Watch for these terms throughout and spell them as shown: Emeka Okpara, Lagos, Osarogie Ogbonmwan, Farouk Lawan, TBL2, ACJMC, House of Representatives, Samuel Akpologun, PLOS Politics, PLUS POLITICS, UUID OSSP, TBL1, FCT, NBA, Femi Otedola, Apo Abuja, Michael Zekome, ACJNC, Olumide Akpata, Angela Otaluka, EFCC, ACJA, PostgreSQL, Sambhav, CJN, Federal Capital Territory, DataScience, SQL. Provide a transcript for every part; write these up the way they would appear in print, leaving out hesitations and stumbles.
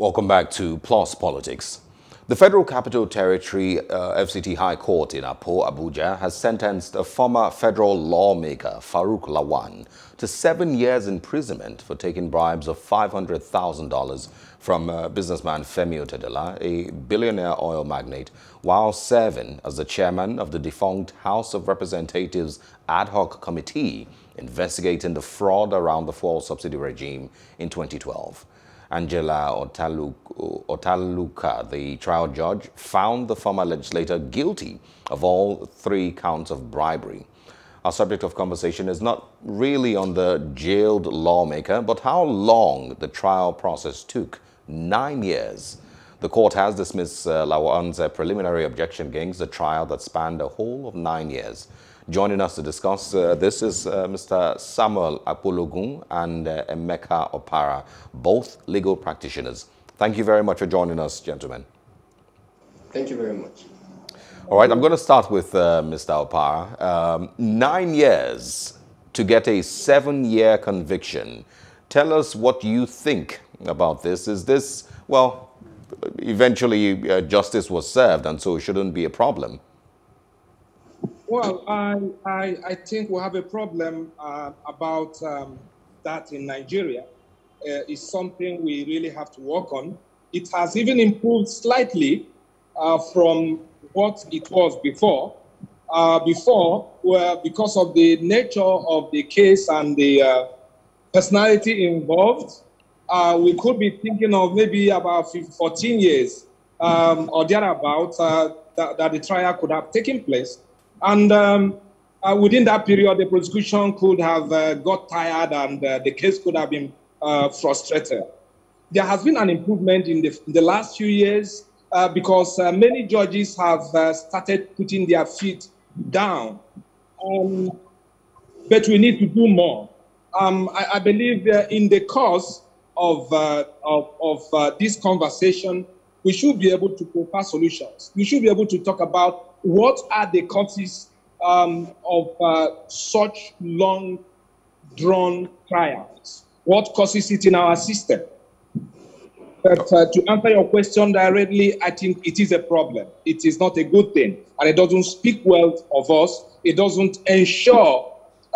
Welcome back to PLOS Politics. The Federal Capital Territory FCT High Court in Apo Abuja has sentenced a former federal lawmaker, Farouk Lawan, to 7 years imprisonment for taking bribes of $500,000 from businessman Femi Otedola, a billionaire oil magnate, while serving as the chairman of the defunct House of Representatives Ad Hoc Committee investigating the fraud around the fuel subsidy regime in 2012. Angela Otaluka, the trial judge, found the former legislator guilty of all 3 counts of bribery. Our subject of conversation is not really on the jailed lawmaker, but how long the trial process took, 9 years. The court has dismissed Lawan's preliminary objection against the trial that spanned a whole of 9 years. Joining us to discuss this is Mr. Samuel Akpologun and Emeka Okpara, both legal practitioners. Thank you very much for joining us, gentlemen. Thank you very much. All right, I'm going to start with Mr. Okpara. 9 years to get a 7-year conviction. Tell us what you think about this. Is this, well, eventually justice was served and so it shouldn't be a problem? Well, I think we have a problem about that in Nigeria. It's something we really have to work on. It has even improved slightly from what it was before. Before, because of the nature of the case and the personality involved, we could be thinking of maybe about 14 years or thereabouts that the trial could have taken place. And within that period, the prosecution could have got tired and the case could have been frustrated. There has been an improvement in the last few years because many judges have started putting their feet down. But we need to do more. I believe in the course of this conversation, we should be able to propose solutions. We should be able to talk about what are the causes of such long, drawn trials? What causes it in our system? But to answer your question directly, I think it is a problem. It is not a good thing, and it doesn't speak well of us. It doesn't ensure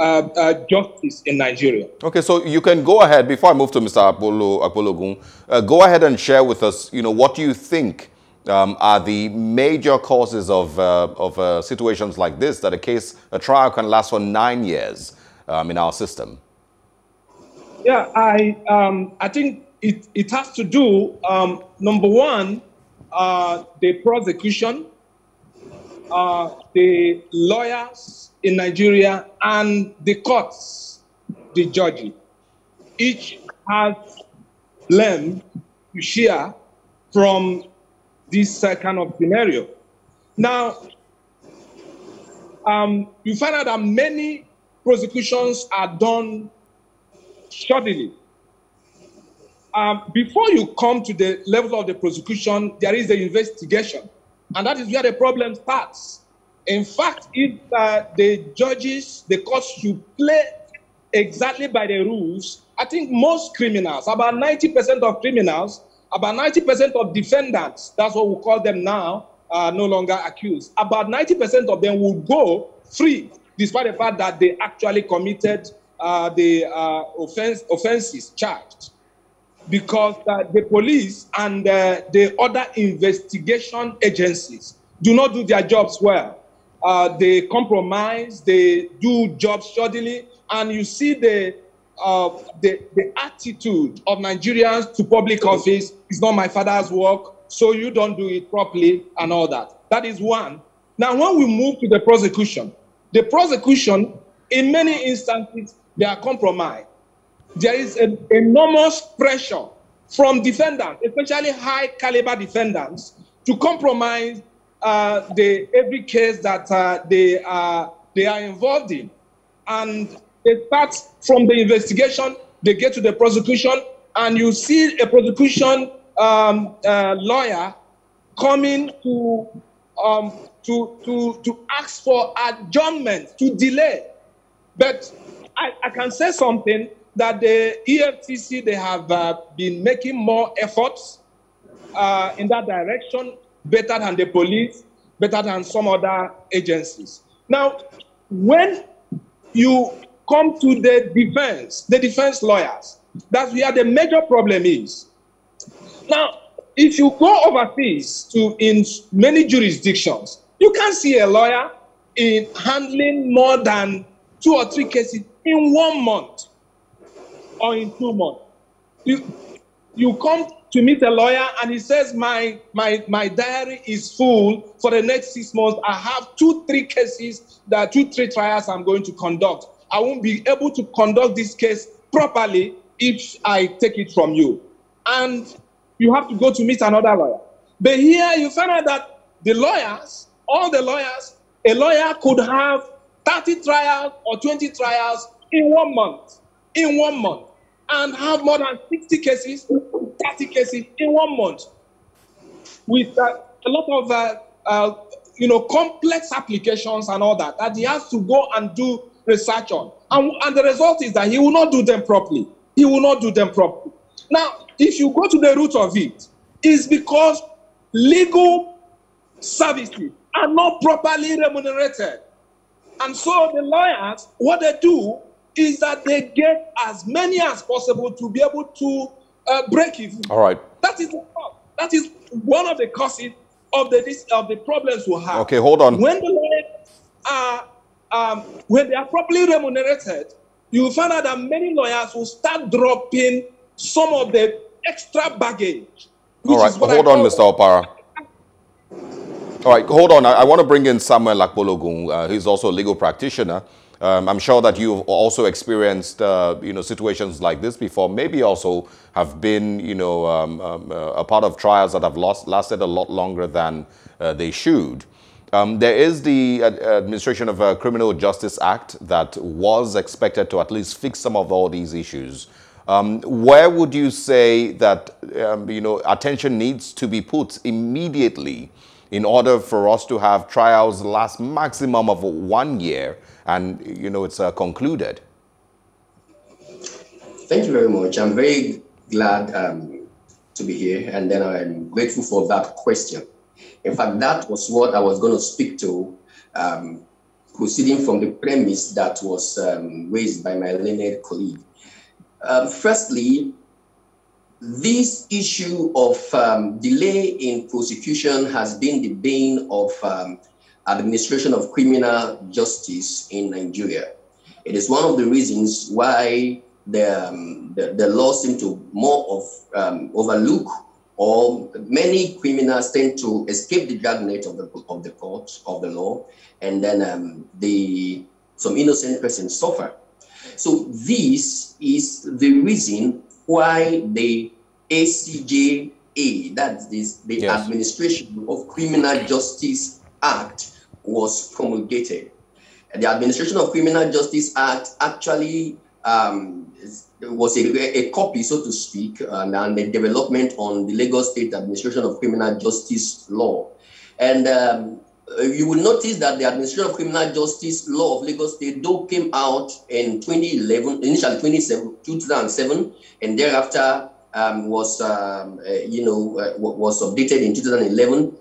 justice in Nigeria. Okay, so you can go ahead, before I move to Mr. Akpologun, go ahead and share with us, you know, what do you think are the major causes of situations like this, that a trial can last for 9 years in our system? Yeah, I think it has to do, number one, the prosecution, the lawyers in Nigeria, and the courts, the judges. Each has blame to share from this kind of scenario. Now, you find out that many prosecutions are done shortly. Before you come to the level of the prosecution, there is the investigation, and that is where the problem starts. In fact, if the judges, the courts should play exactly by the rules, I think most criminals, about 90% of criminals, about 90% of defendants, that's what we call them now, no longer accused. About 90% of them will go free, despite the fact that they actually committed the offenses charged. Because the police and the other investigation agencies do not do their jobs well. They compromise, they do jobs shoddily, and you see the attitude of Nigerians to public office is not my father's work, so you don't do it properly and all that. That is one. Now, when we move to the prosecution, in many instances, they are compromised. There is an enormous pressure from defendants, especially high-caliber defendants, to compromise every case that they are involved in. And it starts from the investigation, they get to the prosecution, and you see a prosecution lawyer coming to ask for adjournment, to delay. But I can say something, that the EFCC, they have been making more efforts in that direction, better than the police, better than some other agencies. Now, when you come to the defense lawyers, that's where the major problem is. Now, if you go overseas to in many jurisdictions, you can see a lawyer in handling more than 2 or 3 cases in 1 month or in 2 months. You come to meet a lawyer and he says, my diary is full for the next 6 months. I have 2, 3 cases, there are 2, 3 trials I'm going to conduct. I won't be able to conduct this case properly if I take it from you. And you have to go to meet another lawyer. But here you find out that the lawyers, all the lawyers, a lawyer could have 30 trials or 20 trials in 1 month, and have more than 60 cases, 30 cases in 1 month, with a lot of complex applications and all that, that he has to go and do research on. And the result is that he will not do them properly. He will not do them properly. Now, if you go to the root of it, it's because legal services are not properly remunerated. And so the lawyers, what they do is that they get as many as possible to be able to break even. All right. That is the problem. That is one of the causes of the problems we have. Okay, hold on. When the lawyers are when they are properly remunerated, you will find out that many lawyers will start dropping some of the extra baggage. All right, hold on, Mr. Okpara. All right, hold on. I want to bring in Samuel Akpologun. He's also a legal practitioner. I'm sure that you've also experienced, situations like this before. Maybe also have been, a part of trials that have lasted a lot longer than they should. There is the Administration of Criminal Justice Act that was expected to at least fix some of all these issues. Where would you say that, attention needs to be put immediately in order for us to have trials last maximum of 1 year and, it's concluded? Thank you very much. I'm very glad to be here, and then I'm grateful for that question. In fact, that was what I was going to speak to, proceeding from the premise that was raised by my learned colleague. Firstly, this issue of delay in prosecution has been the bane of administration of criminal justice in Nigeria. It is one of the reasons why the law seems to more of overlook, or many criminals tend to escape the dragnet of the court, of the law, and then some innocent persons suffer. So this is the reason why the ACJA, that's the yes. Administration of Criminal Justice Act, was promulgated. The Administration of Criminal Justice Act actually was a copy, so to speak, and the development on the Lagos State Administration of Criminal Justice Law. And you will notice that the Administration of Criminal Justice Law of Lagos State, though, came out in 2011, initially 2007, and thereafter was updated in 2011.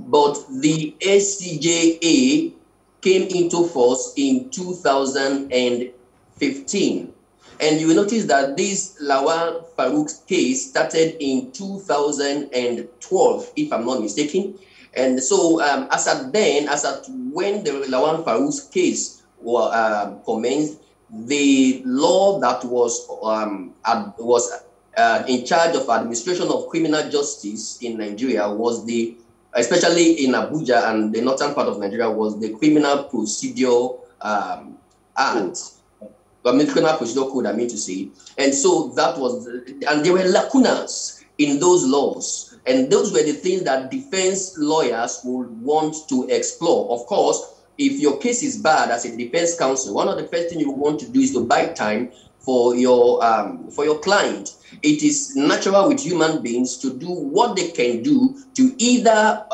But the ACJA came into force in 2015. And you will notice that this Lawan Farouk case started in 2012, if I'm not mistaken. And so as at when the Lawan Farouk case was commenced, the law that was in charge of administration of criminal justice in Nigeria was the, especially in Abuja and the northern part of Nigeria, was the Criminal Procedure Act. Criminal Procedure Code, I mean to say. And so that was, and there were lacunas in those laws. And those were the things that defense lawyers would want to explore. Of course, if your case is bad as a defense counsel, one of the first things you want to do is to buy time for your client. It is natural with human beings to do what they can do to either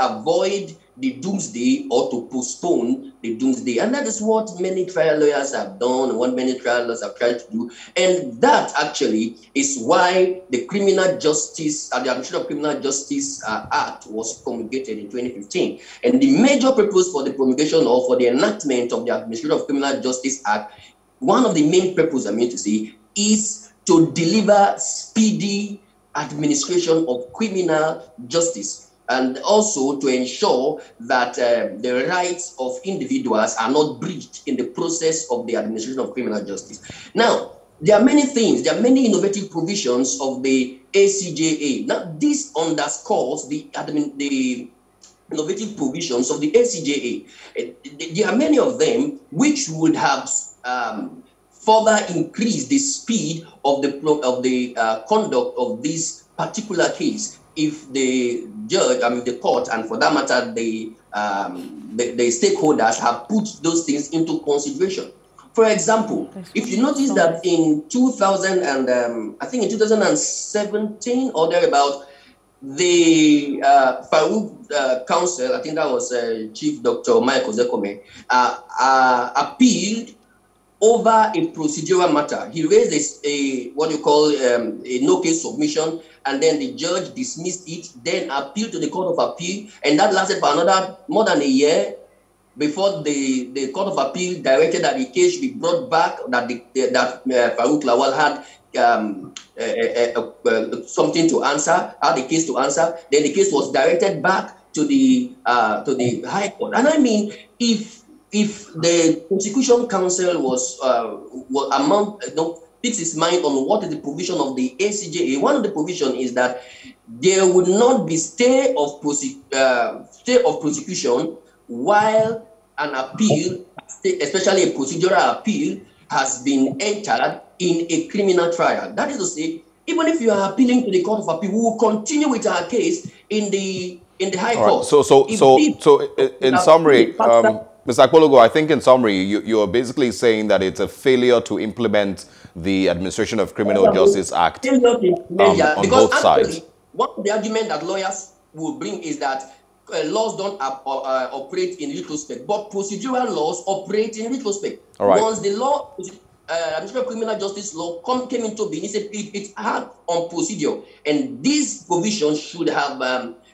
avoid the doomsday or to postpone the doomsday. And that is what many trial lawyers have done, and what many trial lawyers have tried to do. And that actually is why the Criminal Justice, the Administrative Criminal Justice Act was promulgated in 2015. And the major purpose for the promulgation or for the enactment of the Administrative Criminal Justice Act, one of the main purposes, I mean to say, is to deliver speedy administration of criminal justice, and also to ensure that the rights of individuals are not breached in the process of the administration of criminal justice. Now, there are many things, there are many innovative provisions of the ACJA. Now, this underscores the innovative provisions of the ACJA. There are many of them which would have further increased the speed of the conduct of this particular case, if the judge, I mean the court, and for that matter, the stakeholders have put those things into consideration. For example, if you notice that in 2017 or thereabout, the Farouk Council, I think that was Chief Dr. Michael Zekome, appealed over a procedural matter. He raised a what you call a no-case submission, and then the judge dismissed it, then appealed to the Court of Appeal, and that lasted for another more than a year before the Court of Appeal directed that the case should be brought back, that Farouk Lawan had something to answer, had the case to answer. Then the case was directed back to the High Court. And I mean, if the prosecution counsel was fix his mind on what is the provision of the ACJA. One of the provisions is that there would not be stay of prosecution while an appeal, especially a procedural appeal, has been entered in a criminal trial. That is to say, even if you are appealing to the Court of Appeal, we will continue with our case in the High Court. Right. So in summary, Mr. Akpologun, I think in summary, you're basically saying that it's a failure to implement the Administration of Criminal Justice Act on both sides. One of the arguments that lawyers will bring is that laws don't operate in retrospect, but procedural laws operate in retrospect. All right. Once the law, Administration of Criminal Justice Law came into being, it had on procedure, and these provisions should have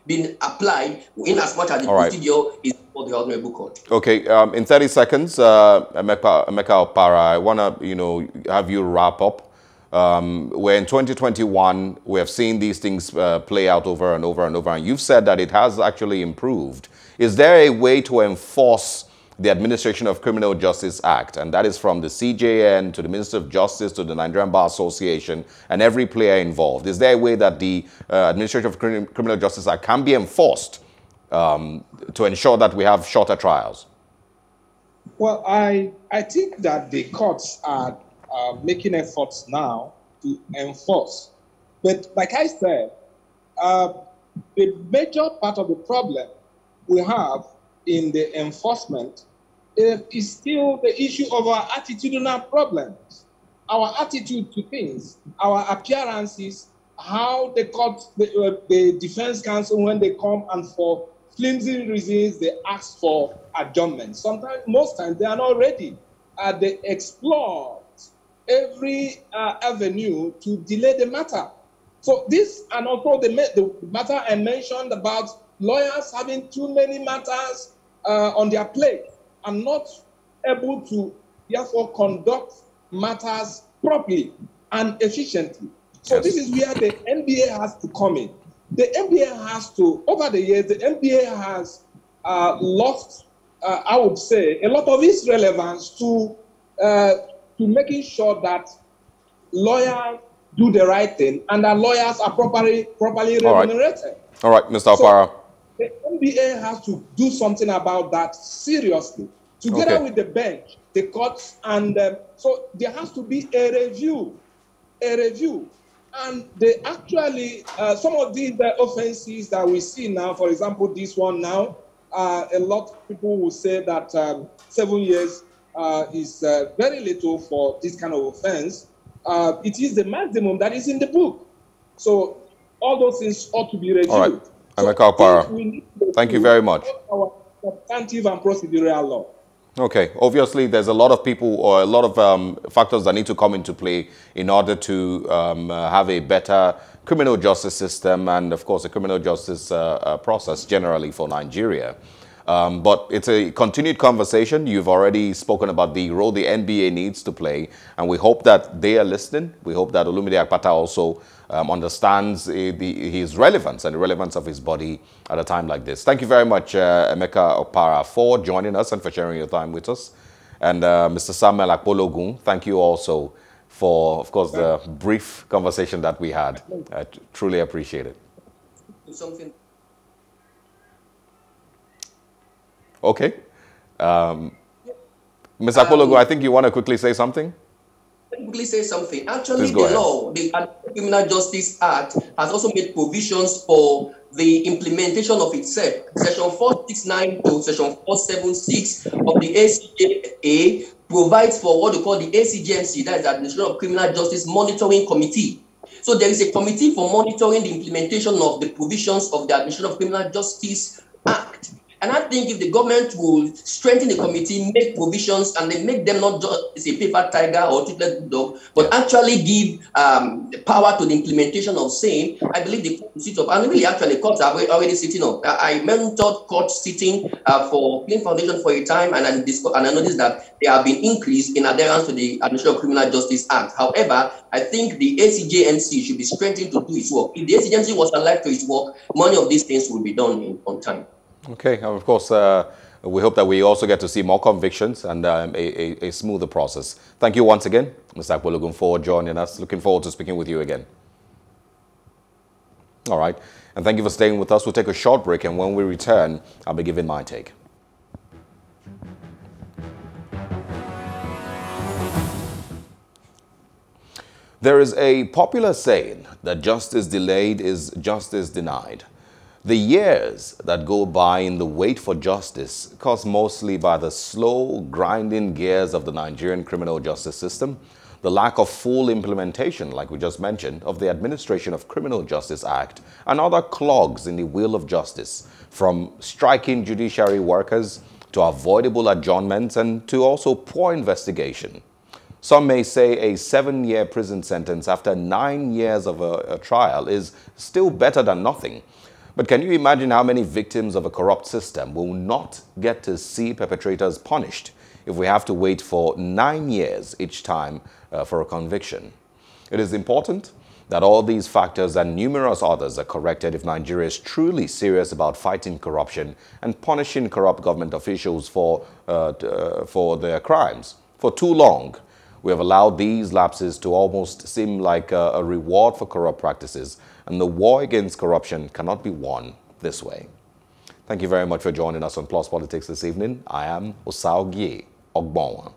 been applied in as much as the procedure is for the Honorable Court. Okay, in 30 seconds, Emeka Okpara, I want to, have you wrap up. Where in 2021, we have seen these things play out over and over and over, and you've said that it has actually improved. Is there a way to enforce the Administration of Criminal Justice Act? And that is from the CJN to the Minister of Justice to the Nigerian Bar Association and every player involved. Is there a way that the Administration of Criminal Justice Act can be enforced to ensure that we have shorter trials? Well, I think that the courts are making efforts now to enforce. But like I said, the major part of the problem we have in the enforcement is still the issue of our attitudinal problems, our attitude to things, our appearances, how they caught the defense counsel when they come and for flimsy reasons, they ask for adjournment. Sometimes, most times, they are not ready. They explore every avenue to delay the matter. So this, and also the matter I mentioned about lawyers having too many matters on their plate and not able to, therefore, conduct matters properly and efficiently. So yes, this is where the NBA has to come in. The NBA has to, over the years, the NBA has lost, I would say, a lot of its relevance to making sure that lawyers do the right thing and that lawyers are properly remunerated. All right, Mr. Okpara. So the NBA has to do something about that seriously, together with the bench, the courts, and so there has to be a review. And they actually, some of these offenses that we see now, for example, this one now, a lot of people will say that 7 years is very little for this kind of offense. It is the maximum that is in the book. So all those things ought to be reviewed. All right. Emeka Okpara, thank you very much. Substantive and procedural law. Okay, obviously there's a lot of people or a lot of factors that need to come into play in order to have a better criminal justice system and, of course, a criminal justice process generally for Nigeria. But it's a continued conversation. You've already spoken about the role the NBA needs to play, and we hope that they are listening. We hope that Olumide Akpata also understands his relevance and the relevance of his body at a time like this. Thank you very much, Emeka Okpara, for joining us and for sharing your time with us. And Mr. Samuel Akpologun, thank you also for, of course, the brief conversation that we had. I truly appreciate it. Okay. Ms. Akpologun, I think you want to quickly say something? Quickly say something. Actually, the law, the Criminal Justice Act, has also made provisions for the implementation of itself. Section 469 to Section 476 of the ACJA provides for what we call the ACJMC, that is the Administration of Criminal Justice Monitoring Committee. So there is a committee for monitoring the implementation of the provisions of the Administration of Criminal Justice Act. And I think if the government will strengthen the committee, make provisions, and they make them not just a paper tiger or toothless dog, but actually give power to the implementation of same, I believe the court will sit up. And really, actually, courts are already sitting up. I mentored court sitting for Plain Foundation for a time, and I noticed that there have been increase in adherence to the Administration of Criminal Justice Act. However, I think the ACJNC should be strengthened to do its work. If the ACJNC was alive to its work, many of these things will be done on time. Okay, and of course, we hope that we also get to see more convictions and a smoother process. Thank you once again, Mr. Akpologun, for joining us. Looking forward to speaking with you again. All right, and thank you for staying with us. We'll take a short break, and when we return, I'll be giving my take. There is a popular saying that justice delayed is justice denied. The years that go by in the wait for justice, caused mostly by the slow, grinding gears of the Nigerian criminal justice system, the lack of full implementation, like we just mentioned, of the Administration of Criminal Justice Act, and other clogs in the wheel of justice, from striking judiciary workers to avoidable adjournments and to also poor investigation. Some may say a 7-year prison sentence after 9 years of a trial is still better than nothing. But can you imagine how many victims of a corrupt system will not get to see perpetrators punished if we have to wait for 9 years each time for a conviction? It is important that all these factors and numerous others are corrected if Nigeria is truly serious about fighting corruption and punishing corrupt government officials for their crimes. For too long, we have allowed these lapses to almost seem like a reward for corrupt practices, and the war against corruption cannot be won this way. Thank you very much for joining us on Plus Politics this evening. I am Osarogie Ogbonmwan.